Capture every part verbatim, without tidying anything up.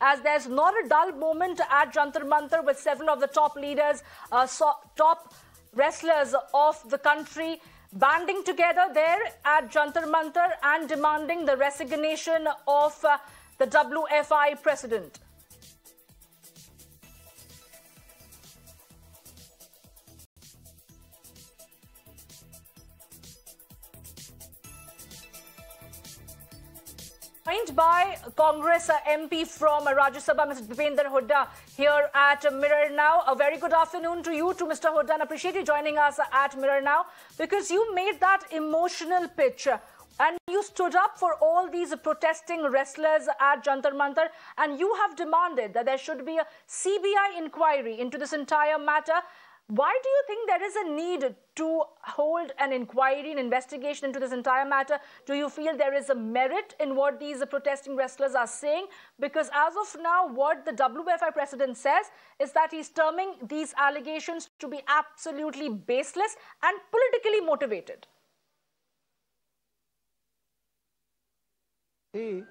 As there's not a dull moment at Jantar Mantar, with several of the top leaders, uh, so top wrestlers of the country banding together there at Jantar Mantar and demanding the resignation of uh, the W F I president. Joined by Congress M P from Rajya Sabha, Mister Deepender Hooda, here at Mirror Now. A very good afternoon to you, to Mister Hooda, and appreciate you joining us at Mirror Now, because you made that emotional pitch and you stood up for all these protesting wrestlers at Jantar Mantar, and you have demanded that there should be a C B I inquiry into this entire matter. Why do you think there is a need to hold an inquiry, an investigation into this entire matter? Do you feel there is a merit in what these protesting wrestlers are saying? Because as of now, what the W F I president says is that he's terming these allegations to be absolutely baseless and politically motivated. See,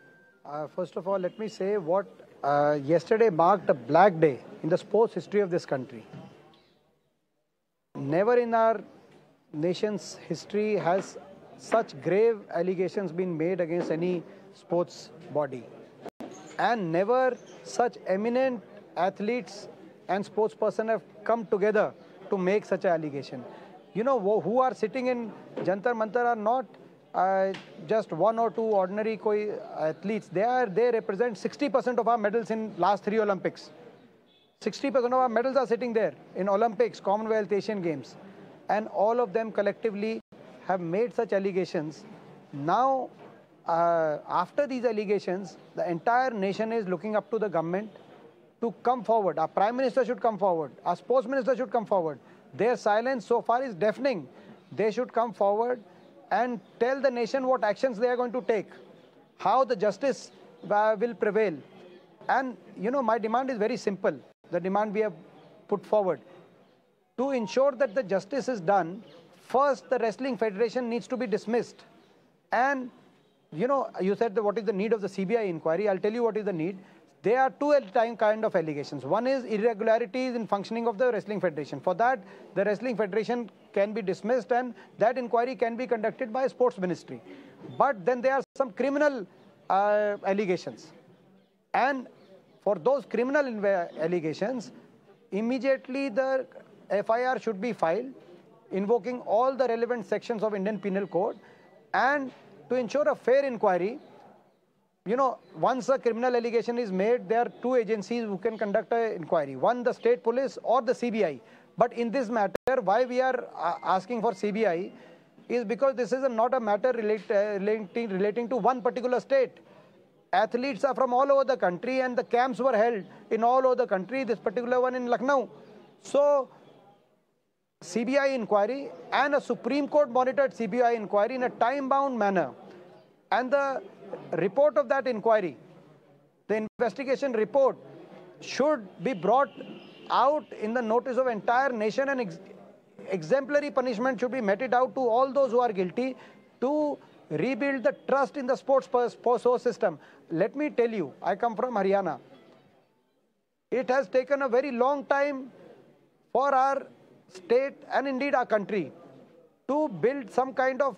uh, first of all, let me say what uh, yesterday marked a black day in the sports history of this country. Never in our nation's history has such grave allegations been made against any sports body. And never such eminent athletes and sports person have come together to make such an allegation. You know, who are sitting in Jantar Mantar are not uh, just one or two ordinary koi athletes. They, are, they represent sixty percent of our medals in last three Olympics. sixty percent of our medals are sitting there in Olympics, Commonwealth, Asian Games. And all of them collectively have made such allegations. Now, uh, after these allegations, the entire nation is looking up to the government to come forward. Our Prime Minister should come forward. Our Sports Minister should come forward. Their silence so far is deafening. They should come forward and tell the nation what actions they are going to take, how the justice uh, will prevail. And, you know, my demand is very simple. The demand we have put forward. To ensure that the justice is done, first the Wrestling Federation needs to be dismissed. And, you know, you said that what is the need of the C B I inquiry. I'll tell you what is the need. There are two kind of allegations. One is irregularities in functioning of the Wrestling Federation. For that, the Wrestling Federation can be dismissed and that inquiry can be conducted by Sports Ministry. But then there are some criminal uh, allegations. And for those criminal allegations, immediately the F I R should be filed, invoking all the relevant sections of Indian Penal Code. And to ensure a fair inquiry, you know, once a criminal allegation is made, there are two agencies who can conduct an inquiry. One, the state police or the C B I. But in this matter, why we are asking for C B I is because this is not a matter relate, uh, relating, relating to one particular state. Athletes are from all over the country and the camps were held in all over the country, this particular one in Lucknow. So, C B I inquiry and a Supreme Court monitored C B I inquiry in a time-bound manner. And the report of that inquiry, the investigation report, should be brought out in the notice of entire nation, and ex exemplary punishment should be meted out to all those who are guilty to rebuild the trust in the sports sports system. Let me tell you, I come from Haryana. It has taken a very long time for our state and indeed our country to build some kind of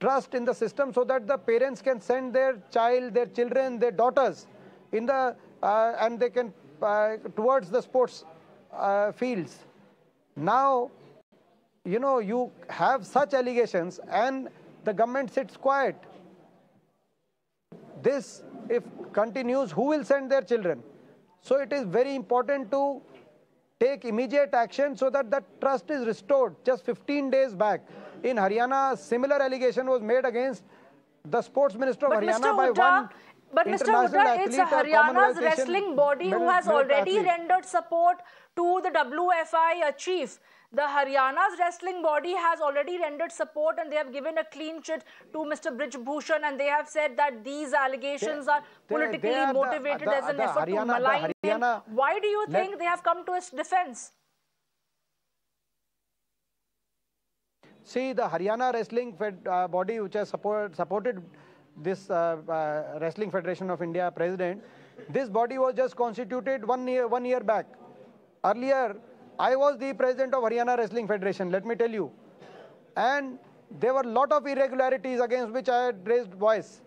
trust in the system so that the parents can send their child, their children, their daughters in the uh, and they can uh, towards the sports uh, fields. Now, you know, you have such allegations and the government sits quiet. This, if continues, who will send their children? So it is very important to take immediate action so that that trust is restored. Just fifteen days back in Haryana, similar allegation was made against the sports minister of but Haryana Mister by Hooda, one But Mister Hooda, it's Haryana's wrestling body who has already athlete. rendered support to the W F I chief. The Haryana's wrestling body has already rendered support and they have given a clean chit to Mister Brij Bhushan, and they have said that these allegations they, are politically they, they are motivated the, the, as an the effort Haryana, to malign him. Why do you think let, they have come to his defense? See, the Haryana wrestling fed, uh, body, which has support, supported this uh, uh, Wrestling Federation of India president, This body was just constituted one year, one year back. Earlier, I was the president of Haryana Wrestling Federation, let me tell you. And there were a lot of irregularities against which I had raised voice.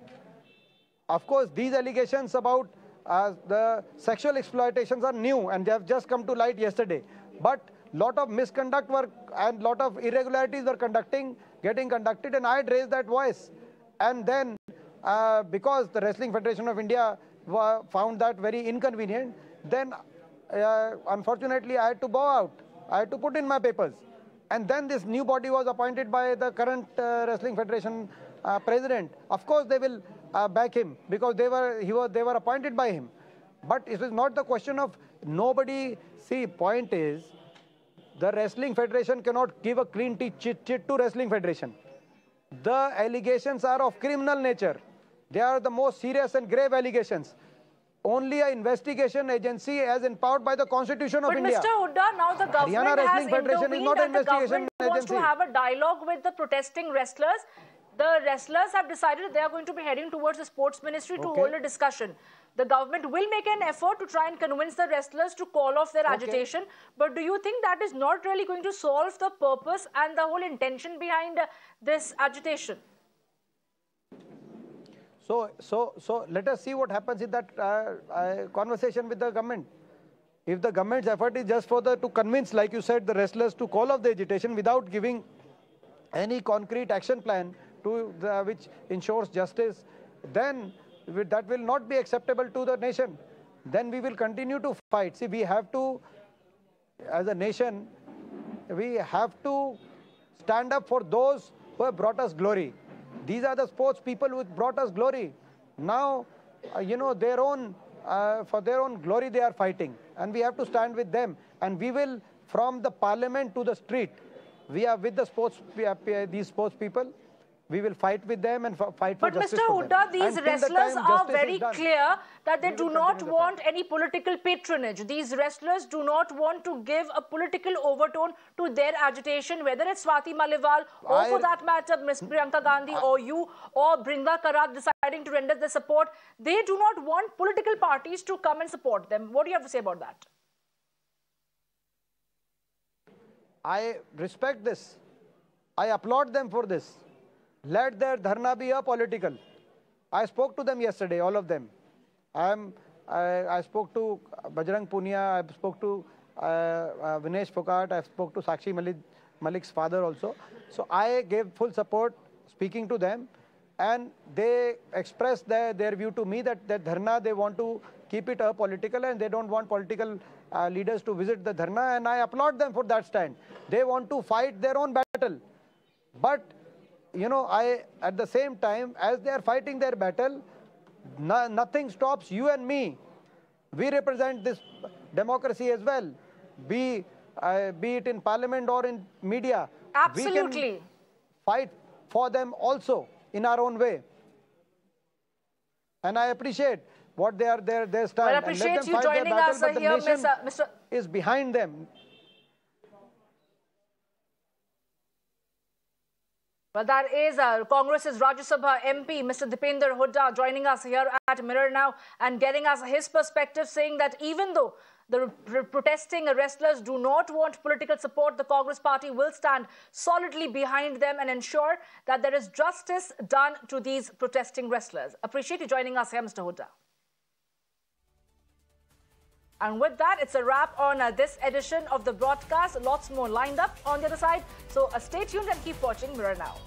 Of course, these allegations about uh, the sexual exploitations are new and they have just come to light yesterday. But lot of misconduct were and lot of irregularities were conducting, getting conducted, and I had raised that voice. And then uh, because the Wrestling Federation of India were, found that very inconvenient, then uh, unfortunately I had to bow out. I had to put in my papers. And then this new body was appointed by the current uh, Wrestling Federation uh, president. Of course, they will uh, back him because they were he was they were appointed by him. But it is not the question of nobody. See, point is, the Wrestling Federation cannot give a clean chit chit to Wrestling Federation. The allegations are of criminal nature. They are the most serious and grave allegations. Only an investigation agency as empowered by the Constitution of India. But Mister Hooda, now the government has intervened and the government wants to have a dialogue with the protesting wrestlers. The wrestlers have decided they are going to be heading towards the sports ministry to hold a discussion. The government will make an effort to try and convince the wrestlers to call off their okay. agitation. But do you think that is not really going to solve the purpose and the whole intention behind uh, this agitation? So, so, so let us see what happens in that uh, uh, conversation with the government. If the government's effort is just for the to convince, like you said, the wrestlers to call off the agitation without giving any concrete action plan to the, which ensures justice, then that will not be acceptable to the nation. Then we will continue to fight. See, we have to, as a nation, we have to stand up for those who have brought us glory. These are the sports people who brought us glory. Now, uh, you know, their own, uh, for their own glory they are fighting. And we have to stand with them. And we will, from the parliament to the street, we are with the sports, we are, uh, these sports people. We will fight with them and fight for justice. But Mister Hooda, these wrestlers are very clear that they do not want any political patronage. These wrestlers do not want to give a political overtone to their agitation, whether it's Swati Maleval or for that matter, Miz Priyanka Gandhi or you or Brinda Karat deciding to render their support. They do not want political parties to come and support them. What do you have to say about that? I respect this. I applaud them for this. Let their dharna be apolitical. I spoke to them yesterday, all of them. I, am, I, I spoke to Bajrang Punia, I spoke to uh, uh, Vinesh Phogat, I spoke to Sakshi Malik, Malik's father also. So I gave full support speaking to them, and they expressed their, their view to me that, that dharna, they want to keep it apolitical and they don't want political uh, leaders to visit the dharna, and I applaud them for that stand. They want to fight their own battle. But you know, I, at the same time, as they are fighting their battle, no, nothing stops you and me. We represent this democracy as well, be, uh, be it in parliament or in media. Absolutely. We can fight for them also in our own way. And I appreciate what they are, their, their stand. Well, I appreciate you joining us here, Mister is behind them. Well, that is uh, Congress's Rajya Sabha M P, Mister Deepender Hooda, joining us here at Mirror Now and getting us his perspective, saying that even though the protesting wrestlers do not want political support, the Congress party will stand solidly behind them and ensure that there is justice done to these protesting wrestlers. Appreciate you joining us here, Mister Hooda. And with that, it's a wrap on uh, this edition of the broadcast. Lots more lined up on the other side. So uh, stay tuned and keep watching Mirror Now.